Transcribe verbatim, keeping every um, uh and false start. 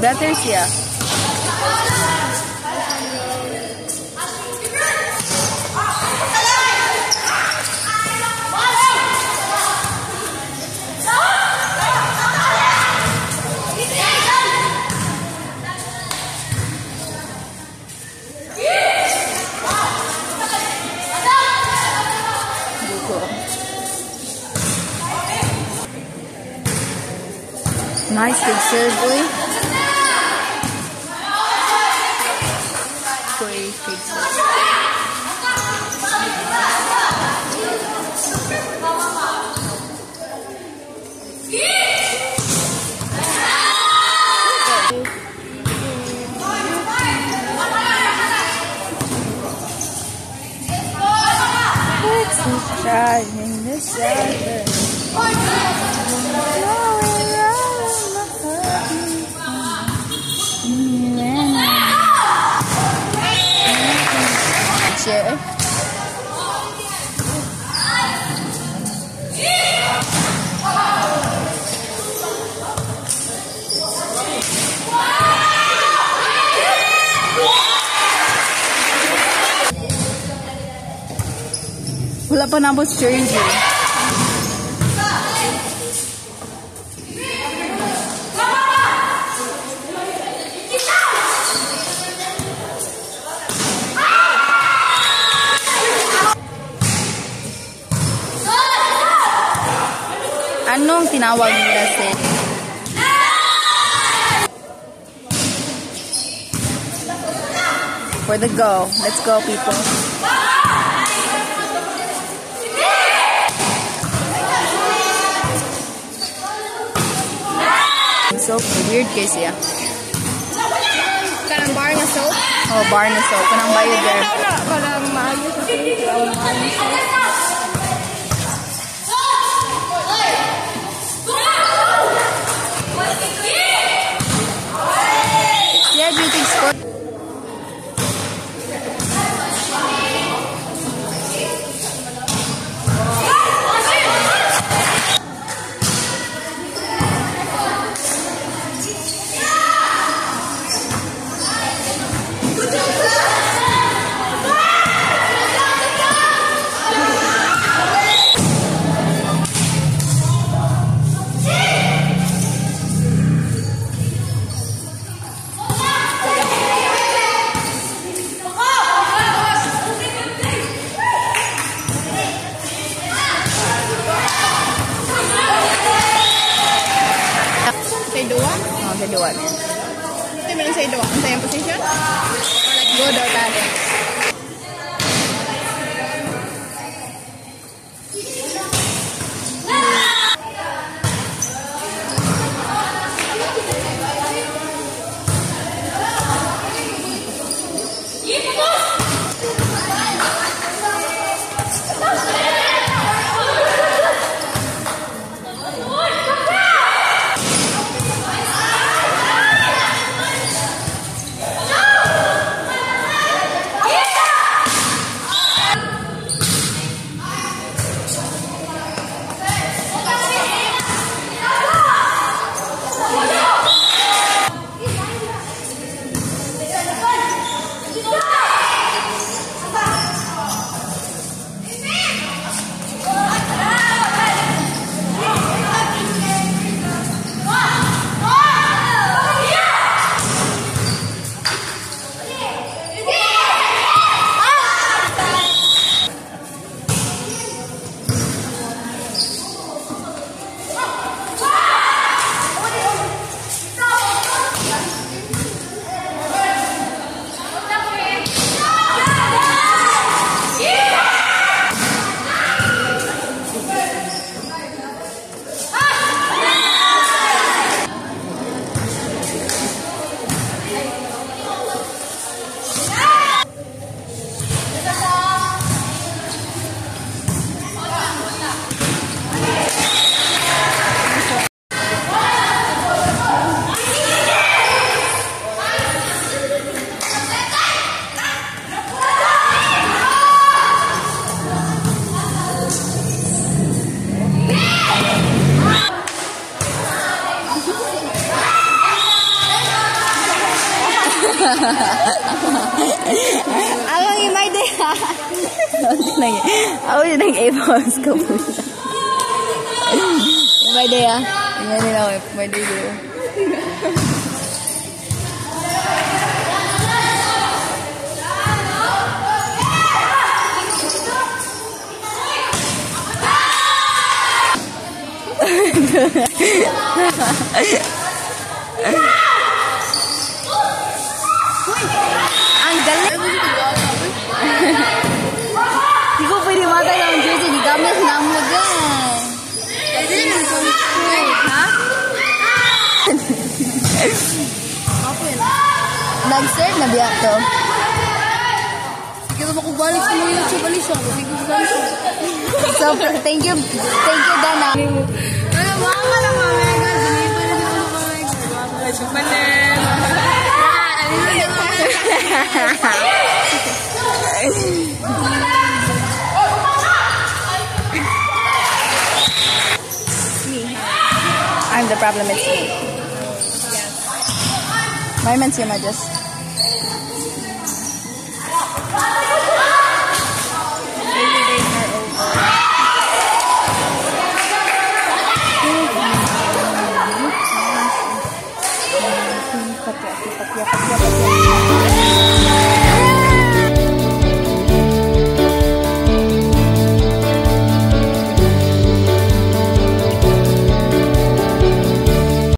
brothers here. Nice good serve, boy. Great good serve. Trying this serve. Yeah. Wala pa na boss jersey. Anong tinawag nila sir? For the go. Let's go, people. Soap. Weird case, yeah. Kanang bar na soap? Oh, bar na soap. Kanang bayad there. Kanang maayos na soap. Doan. Ito yung say doan. Sa yung position? Or like go daw tayo. Abang imay din ha. Ako yun ang A-Box ko po siya. Imay din ha. Imay din ako. Imay din ako. Ang galing! Di ko pwede matay ng jersey. Di kami sinamlagan. Ha? Nag-serve na biyak to. Kaya ba kubalik sa mga YouTube alis siya. So, thank you. Thank you, Dana. Wala ka lang mga mega, dinipan lang ako mga mega. Mga chupanin. I'm the problem, it's me. My man's here, my just. Yeah, yeah, yeah.